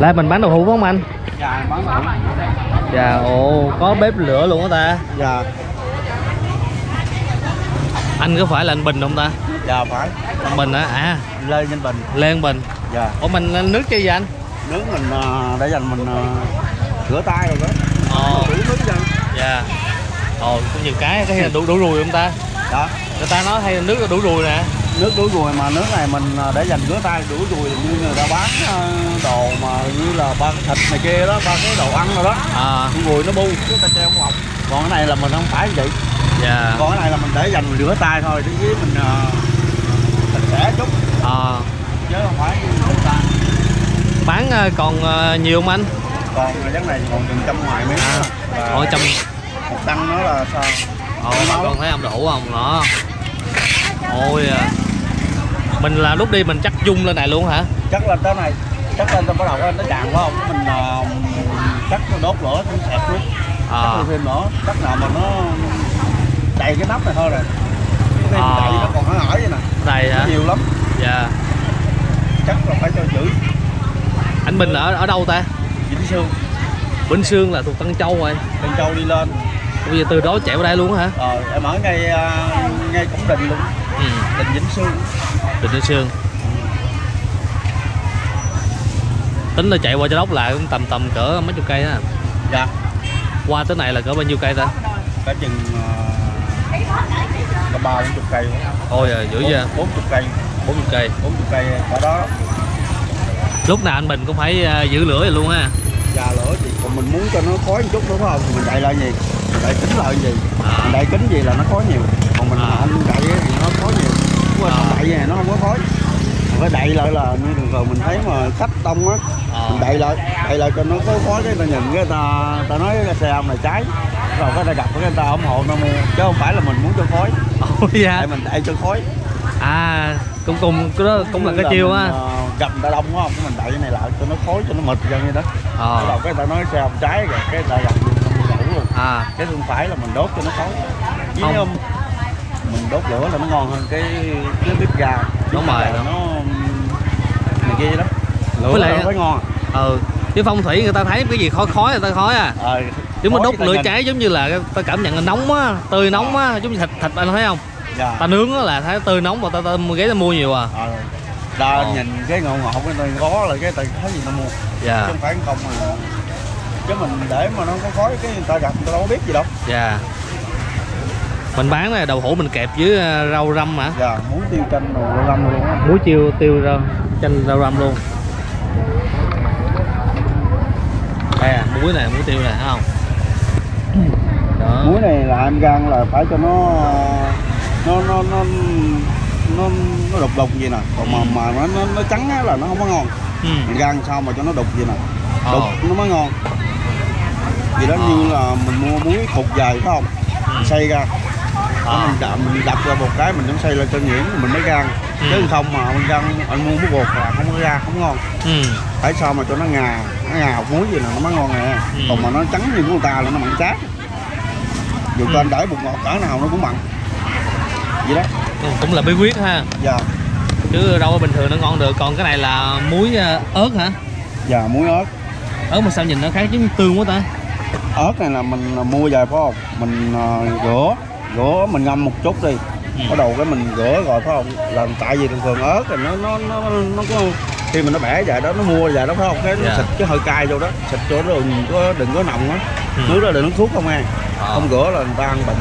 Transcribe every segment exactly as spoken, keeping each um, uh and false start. Là mình bán đậu hũ phải không anh? Dạ bán đậu hũ. Dạ, ồ, có bếp lửa luôn hả ta? Dạ. Anh có phải là anh Bình không ta? Dạ phải. Anh Bình hả? À, Lê Anh Bình. Lê Anh Bình. Dạ. Ủa mình nước chi vậy anh? Nước mình để dành mình rửa tay rồi đó. Ồ. Rửa nước cho anh. Dạ. Ồ, có nhiều cái, cái này đủ đủ ruồi không ta? Dạ. Người ta nói hay nước đủ ruồi nè. Nước đuối ruồi mà nước này mình để dành rửa tay đuổi ruồi như người ta bán đồ mà như là ba cái thịt này kia đó, ba cái đồ ăn rồi đó. À. Ruồi nó bu, chúng ta treo không học. Còn cái này là mình không phải vậy. Dạ. Còn cái này là mình để dành rửa tay thôi, chứ mình sạch sẽ chút. À. Chứ không phải rửa tay. Bán còn nhiều không anh? Còn cái này còn chừng trăm ngoài mấy. Ở trăm. Một đăng nó là sao? Ồ, còn thấy ông đủ không đó? Ôi à. Mình là lúc đi mình chắc dung lên này luôn hả? Chắc lên tới này, chắc lên tới bắt đầu nó đạn phải không? Mình uh, chắc nó đốt lửa cũng sẹp luôn. À. Chắc thêm nữa, chắc nào mà nó đầy cái nắp này thôi rồi. Cái à. Đầy nó còn hở hở vậy nè. Đầy hả? Nhiều lắm. Dạ. Chắc là phải cho chữ. Anh Bình ở ở đâu ta? Vĩnh Sương. Vĩnh Sương là thuộc Tân Châu rồi. Tân Châu đi lên. Bây giờ từ đó chạy qua đây luôn hả? Ờ, em ở ngay uh, ngay Cổng Đình luôn. Ừ. Đình Vĩnh Sương. Đình Vĩnh Sương. Tính là chạy qua Châu Đốc lại cũng tầm tầm cỡ mấy chục cây đó. Dạ. Qua tới này là cỡ bao nhiêu cây ta? Cả chừng uh, ba bốn chục cây. Ôi giời, dữ vậy. Bốn chục cây. Bốn chục cây. Bốn chục cây ở đó. Lúc nào anh Bình cũng phải uh, giữ lửa vậy luôn ha. Dạ lửa thì còn mình muốn cho nó khói một chút đúng không? Thì mình chạy lại gì? Đại kính là gì? À. Đại kính gì là nó khói nhiều. Còn mình à. Anh đậy thì nó khói nhiều. Quên à. Đậy này nó không có khói. Cái đậy lại là như thường thường mình thấy mà khách đông á, à. Mình đậy lại, đậy lại cho nó có khói cái ta nhìn cái ta, ta nói cái xe ông này cháy, rồi cái ta gặp cái ta ủng hộ nó mua, chứ không phải là mình muốn cho khói. Ôi dạ. Tại mình đậy cho khói. À, cũng cùng cái đó cũng là cái là chiêu á. Gặp người ta đông quá không, cái mình đậy cái này lại cho nó khói cho nó mịt ra như đó. À. Rồi cái ta nói xe ông cháy rồi cái ta gặp. À, cái không phải là mình đốt cho nó khói. Chứ không. Không, mình đốt lửa là nó ngon hơn cái cái bếp ga. Đúng rồi, nó này kia lắm. Lửa với lại... nó ngon. Ừ, chứ phong thủy người ta thấy cái gì khói khói người ta khói à. Ờ. Chứ mà đốt lửa cháy nhìn. Giống như là ta cảm nhận là nóng á, tươi nóng á, giống như thịt thịt anh thấy không? Dạ. Ta nướng á là thấy tươi nóng mà ta ta ghé ta mua nhiều à. Ờ. Ta ờ. Nhìn cái ngọn ngọt cái này có là cái ta thấy gì ta mua. Dạ. Chứ không phải không mà chứ mình để mà nó không có khói cái người ta gặp người ta đâu có biết gì đâu. Dạ. Mình bán này đậu hũ mình kẹp với rau răm hả? Dạ, muối tiêu chanh rồi rau răm luôn. Muối tiêu tiêu rau chanh rau răm luôn. Đây à, muối này muối tiêu này thấy không? Đó. Muối này là em gan là phải cho nó nó nó nó nó, nó đục đục gì nè. Còn mà mà nó nó, nó trắng á là nó không có ngon. Ừ. Mình gan sao mà cho nó đục gì nè. Đục oh. Nó mới ngon. Vì đó oh. Như là mình mua muối cục dài phải không? Mình xay ra. Oh. Mình đập mình đập ra một cái mình cũng xay lên cho nhuyễn mình mới gan. Ừ. Chứ không mà mình gan anh mua muối bột là không có ra không ngon. Ừ. Tại sao mà cho nó ngà, nó ngà muối gì là nó mới ngon nè. Ừ. Còn mà nó trắng như của người ta là nó mặn chát. Dù cho anh để bột ngọt cỡ nào nó cũng mặn. Vậy đó. Ừ, cũng là bí quyết ha. Dạ. Yeah. Chứ đâu có bình thường nó ngon được. Còn cái này là muối ớt hả? Dạ yeah, muối ớt. Ớt mà sao nhìn nó khác chứ tương quá ta. Ớt này là mình mua về phải không? Mình uh, rửa, rửa mình ngâm một chút đi. Ừ. Bắt đầu cái mình rửa rồi phải không? Là tại vì thường thường ớt thì nó nó nó nó có khi mình nó bẻ về đó nó mua về đó phải không? Cái dạ. Nó xịt cái hơi cay vô đó, xịt cho nó đừng có đừng có nồng á. Ừ. Nước đó là nước thuốc không ăn. À. Không rửa là người ta ăn bệnh,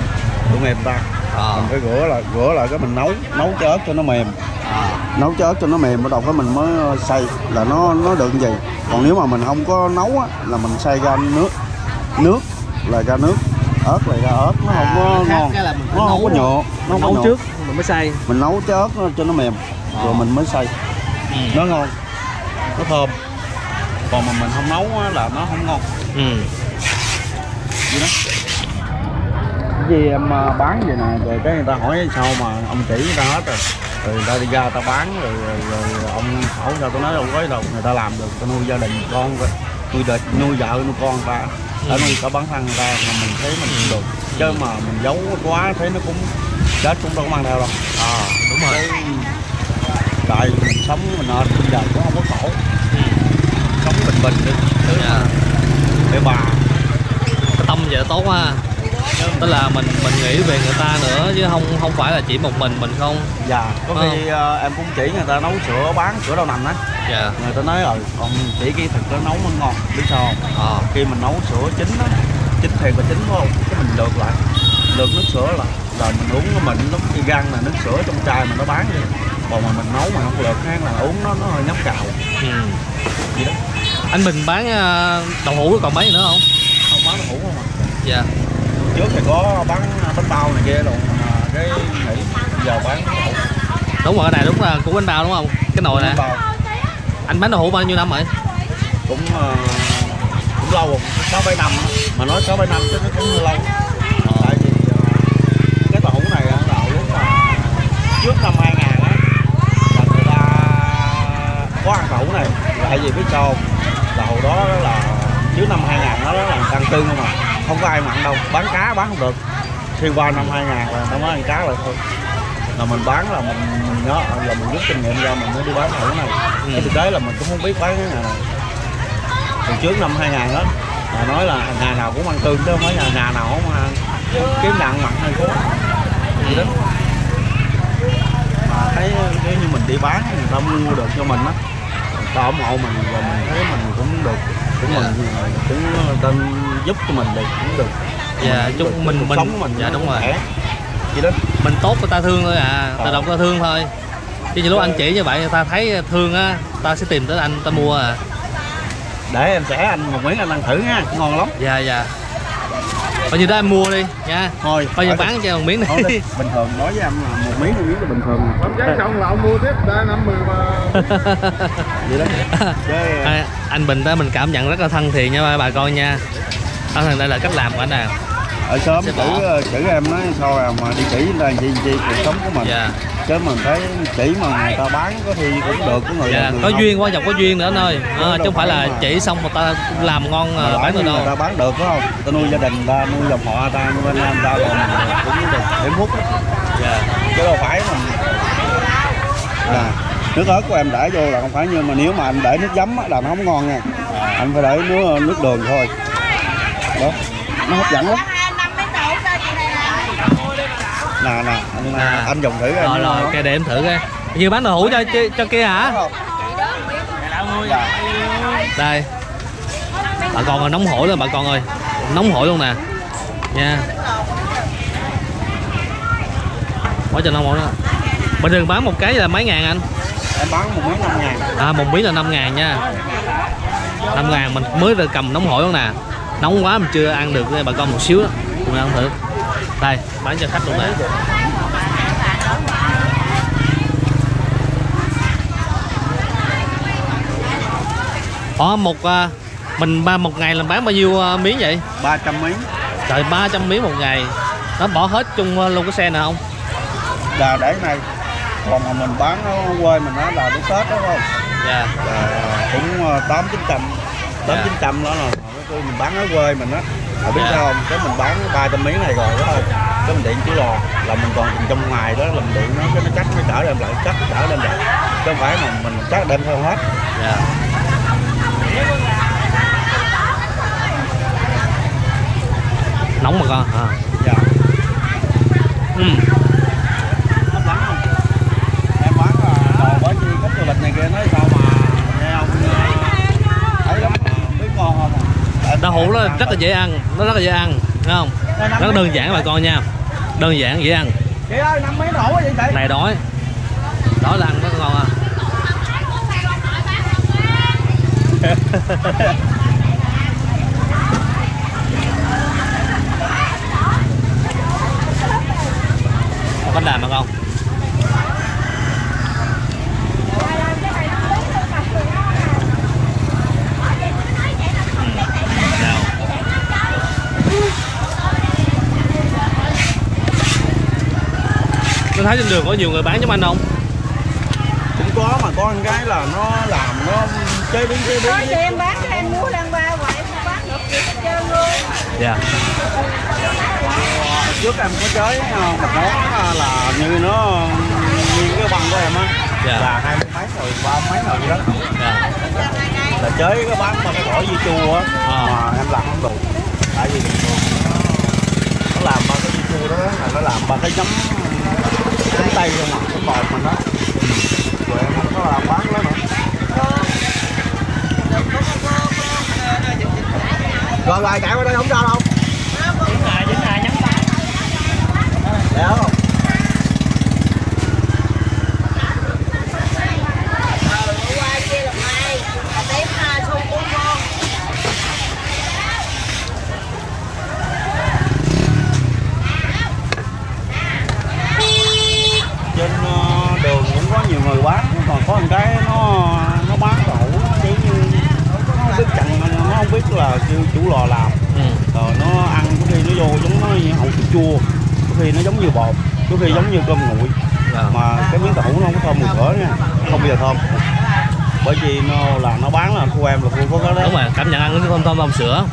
bệnh mềm ta. À. Mình phải rửa là rửa là cái mình nấu, nấu cho ớt cho nó mềm. À. Nấu cho ớt cho nó mềm bắt đầu cái mình mới xay là nó nó đựng gì. Còn nếu mà mình không có nấu á, là mình xay ra nước nước là ra nước ớt là ra ớt nó không có ngon là mình nó không có nhựa nó không nấu trước mình mới xay mình nấu cho ớt cho nó mềm à. Rồi mình mới xay ừ. Nó ngon nó thơm còn mà mình không nấu á, là nó không ngon ừ. Gì đó gì em bán vậy nè rồi cái người ta hỏi sao mà ông chỉ người ta hết rồi rồi người ta đi ra ta bán rồi, rồi, rồi ông hỏi sao tôi nói ông có đâu người ta làm được tôi nuôi gia đình con rồi nuôi đợi nuôi vợ nuôi con ta ở nuôi cả bản thân ta mà mình thấy mình cũng được chứ mà mình giấu quá thấy nó cũng chết cũng đâu có mang theo đâu à đúng rồi tại mình sống mình nên bây giờ cũng không có khổ ừ. Sống bình bình được thứ là để bà cái tâm vậy tốt ha, tức là mình mình nghĩ về người ta nữa chứ không không phải là chỉ một mình mình không. Dạ có không? Khi uh, em cũng chỉ người ta nấu sữa bán sữa đậu nành á. Dạ người ta nói ừ còn chỉ cái thịt nó nấu mới ngon, biết sao không? À. Khi mình nấu sữa chín á, chín thiệt là chín không, cái mình lượt lại lượt nước sữa là là mình uống của mình nó cái gan là nước sữa trong chai mà nó bán vậy. Còn mà mình nấu mà không lượt khác là uống nó nó hơi nhóc cào. Ừ. Vậy đó. Anh Bình bán đậu hũ còn mấy nữa không? Không bán đậu hũ không ạ. Dạ. Trước thì có bán bánh bao này kia rồi mà cái nghĩ giờ bán đậu hũ. Đúng rồi, cái này đúng là của bánh bao đúng không? Cái nồi nè. Anh bán đậu hũ bao nhiêu năm rồi? Cũng uh, cũng lâu rồi, sáu bảy năm mà nói sáu bảy năm chứ nó cũng lâu. Tại vì uh, cái đậu hũ này là lúc mà trước năm hai ngàn á là người ta có ăn đậu hũ này. Tại vì biết sao đậu đó là trước năm hai ngàn nó là ăn cưng không à, không có ai mặn đâu, bán cá bán không được. Khi qua năm hai ngàn là nó mới ăn cá lại thôi. Là mình bán là mình nó là mình rút kinh nghiệm ra mình mới đi bán đậu này. Ừ. Cái thực tế là mình cũng không biết bán cái này. Từ trước năm hai ngàn đó là nói là nhà nào cũng ăn cưng chứ không phải nhà nhà nào không ăn. Kiếm đặng mặn hay cố. Vậy đó. Mà thấy nếu như mình đi bán người ta mua được cho mình á, ủng hộ mình và mình thấy mình cũng được, cũng yeah. mình cũng tên giúp cho mình được cũng được. Dạ chúng yeah, mình mình sống mình dạ đúng rồi. Vậy đó. Mình tốt người ta thương thôi à, tự động ta thương thôi. Chứ như lúc anh chỉ như vậy người ta thấy thương á, ta sẽ tìm tới anh ta mua à. Để em sẽ anh một miếng anh ăn thử nha, ngon lắm. Dạ dạ. Bây giờ đó em mua đi nha. Thôi, bây giờ bán cho một miếng này. Đi. Bình thường nói với em là một miếng một miếng là bình thường. Bán giá xong là ông mua tiếp đã năm mươi mà. Vậy đó. À, anh Bình đó mình cảm nhận rất là thân thiện nha bà con nha. Ở thằng đây là cách làm của anh nào. Ở sớm chữ chữ em nói sao à mà đi chỉ là gì gì cuộc sống của mình. Dạ. Chứ mình thấy chỉ mà người ta bán có thì cũng được, có người dạ, có không. Duyên quan trọng, có duyên nữa anh ơi à, chứ không phải là chỉ xong mà ta làm ngon mà bán được đâu, người ta bán được phải không, ta nuôi gia đình ta nuôi dòng họ ta nuôi anh em ta rồi mình cũng được để múc dạ. Chứ đâu phải mình à, nước ớt của em để vô là không phải như mà nếu mà anh để nước giấm là nó không ngon nha, anh phải để nước nước đường thôi đó, nó hấp dẫn lắm. Nè nè anh, à. Anh dùng thử rồi rồi ok để em thử coi. Như bán đậu hũ cho cho kia hả? Đây bà con ơi, nóng hổi luôn bà con ơi, nóng hổi luôn nè nha, quá trời nóng hổi đó. Bình thường bán một cái là mấy ngàn anh? Em bán một miếng năm ngàn. À một miếng là năm ngàn nha, năm ngàn mình mới được cầm nóng hổi luôn nè, nóng quá mình chưa ăn được bà con một xíu đó, cùng ăn thử. Đây, bán cho khách luôn nè. Ủa, một mình ba một ngày làm bán bao nhiêu miếng vậy? ba trăm miếng. Trời, ba trăm miếng một ngày. Nó bỏ hết chung luôn cái xe này không? Là để này. Còn mà mình bán ở quê mình đó là lúc Tết đó không? Dạ. Là cũng tám chín trăm. tám chín trăm đó là mình bán ở quê mình đó. Mà biết yeah. sao không? Cái mình bán ba trăm miếng này rồi đó thôi. Cái mình điện chú lò là mình còn trong ngoài đó làm điện nó cái nó chắc nó trở đem lại, chắc trở đem lại. Chứ không phải mà mình chắc đem theo hết. Dạ. Yeah. Nóng mà con hả? Dạ. Ừ. Hấp lắm không? Em bán là đồ bởi vì khách du lịch này kia nói sao mà nghe không? Thấy lắm biết ngon không? Đậu hũ nó rất là dễ ăn, nó rất là dễ ăn, đúng không? Rất đơn giản bà con nha, đơn giản dễ ăn. Chị ơi, năm miếng đổ vậy chị? Này đói, đói là ăn rất ngon à. Có bánh đàm mà không? Tôi thấy trên đường có nhiều người bán giống anh không? Cũng có mà có một cái là nó làm nó chế biến chế biến. Thôi thì em bán cho em mua đang ba vậy, em bán được gì hết trơn luôn. Dạ. Trước em có chế một món là như nó như cái bằng của em á. Dạ. Là hai mấy rồi, ba mấy rồi đó. Dạ. là chế cái bánh mà cái gỏi dưa chua á, mà em làm không được, tại vì nó làm ba cái dưa chua đó là nó làm ba cái chấm chấm tây không mà cái bột mình đó, rồi em không có làm bán đó nữa. Rồi lại chạy qua đây không sao đâu. Dính lại dính lại nhắm tay. Đéo không? Trên đường cũng có nhiều người bán, còn có một cái nó nó bán đậu chứ nó biết chặn nó không biết là kêu chủ lò làm. Rồi ừ. Nó ăn có khi nó vô giống nó hậu chua, có khi nó giống như bột, có khi giống như cơm nguội. À. Mà cái miếng đậu nó không có thơm mùi cửa nha, không bao giờ thơm. Bởi vì nó là nó bán là khu em là khu có cái đấy. Đúng rồi, cảm nhận ăn nó không thơm, thơm sữa.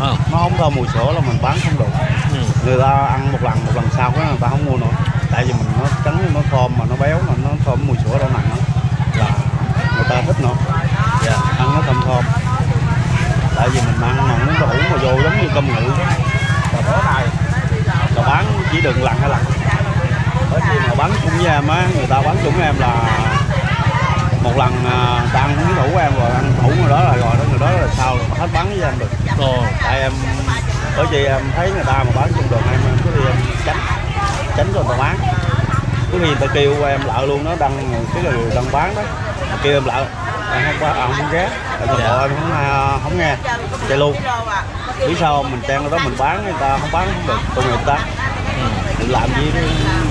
Ừ. À. Nó không thơm mùi sữa là mình bán không được. Ừ. Người ta ăn một lần, một lần sau đó người ta không mua nữa. Tại vì mình nó trắng nó thơm mà nó béo mà nó thơm mùi sữa đâu nặng là người ta thích nữa. Yeah. Ăn nó thơm thơm. Tại vì mình ăn mà muốn đủ mà vô giống như cơm nguội. Và đó này là bán chỉ đừng lần hay lần. Bởi vì mà bán chung với em á, người ta bán chung với em là một lần ta ăn muốn đủ em rồi ăn đủ rồi đó là rồi đó người đó là sao là hết bán với em được. Ừ. Tại em bởi vì em thấy người ta mà bán chung đường em cứ đi em tránh. tránh cho người ta bán, có khi người ta kêu em lợ luôn đó, đăng cái người đang bán đó kêu em lợ em không qua à, không ghé em không, yeah. không, không, không nghe chạy luôn. Lý sao mình trang đó mình bán người ta không bán không được, còn người ta ừ. làm gì đó,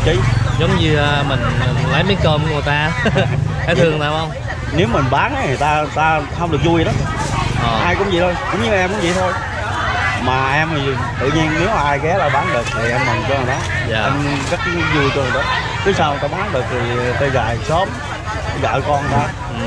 chí giống như mình lấy miếng cơm của người ta thấy thương tao không. Nếu mình bán thì người ta người ta không được vui đó. Ờ. Ai cũng vậy thôi, cũng như em cũng vậy thôi. Mà em thì tự nhiên nếu ai ghé là bán được thì em mừng cho người đó, yeah. Em rất vui cho người đó. Cứ sao người ta bán được thì ta gài sớm, vợ con ta,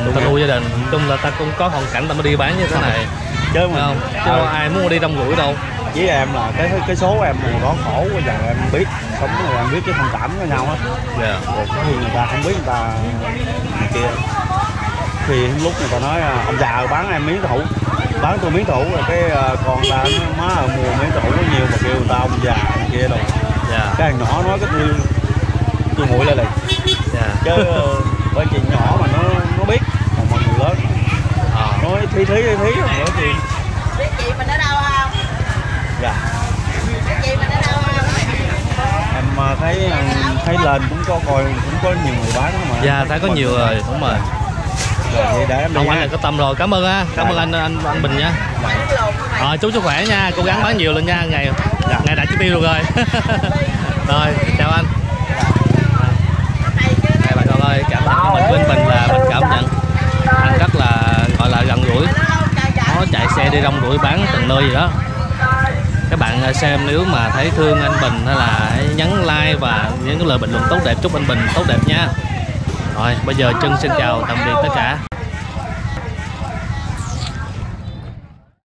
ừ, ta nuôi gia đình. Ừ. Chung là ta cũng có hoàn cảnh ta mới đi bán như thế này. Chứ mình không, chứ à, ai muốn đi đông gũi đâu. Với em là cái cái số em mùa đó khổ bây giờ em biết, sống rồi em biết cái thông cảm với nhau hết. Yeah. Rồi có người ta không biết người ta người kia. Thì lúc người ta nói ông già bán em miếng thủ. Bán tôi miếng thủ rồi cái uh, con ta nó má ở mùa miếng thủ nó nhiều mà kêu tao ông già kia đâu. Yeah. Cái thằng nhỏ nói cái tôi tôi nguội lại liền. Yeah. Chứ uh, bởi chuyện nhỏ mà nó nó biết, còn mọi người lớn à. Nói thí thí thí thí nữa thì biết chị mình ở đâu không? Dạ. Biết chị mình ở đâu không? Em uh, thấy uh, thấy lên cũng có coi cũng có nhiều người bán mà. Dạ yeah, thấy có nhiều rồi, đúng rồi. Ông anh này có tâm rồi, cảm ơn á, cảm ơn anh anh, anh Bình nha. Rồi chú sức khỏe nha, cố gắng bán nhiều lên nha, ngày ngày đạt chỉ tiêu được rồi. Rồi chào anh. Đây bà con ơi, cảm ơn mình bên mình là mình cảm nhận anh rất là gọi là gần gũi, nó chạy xe đi đông gũi bán từng nơi gì đó. Các bạn xem nếu mà thấy thương anh Bình hay là hãy nhấn like và những lời bình luận tốt đẹp, chúc anh Bình tốt đẹp nha. Rồi bây giờ Trân xin chào tạm biệt tất cả.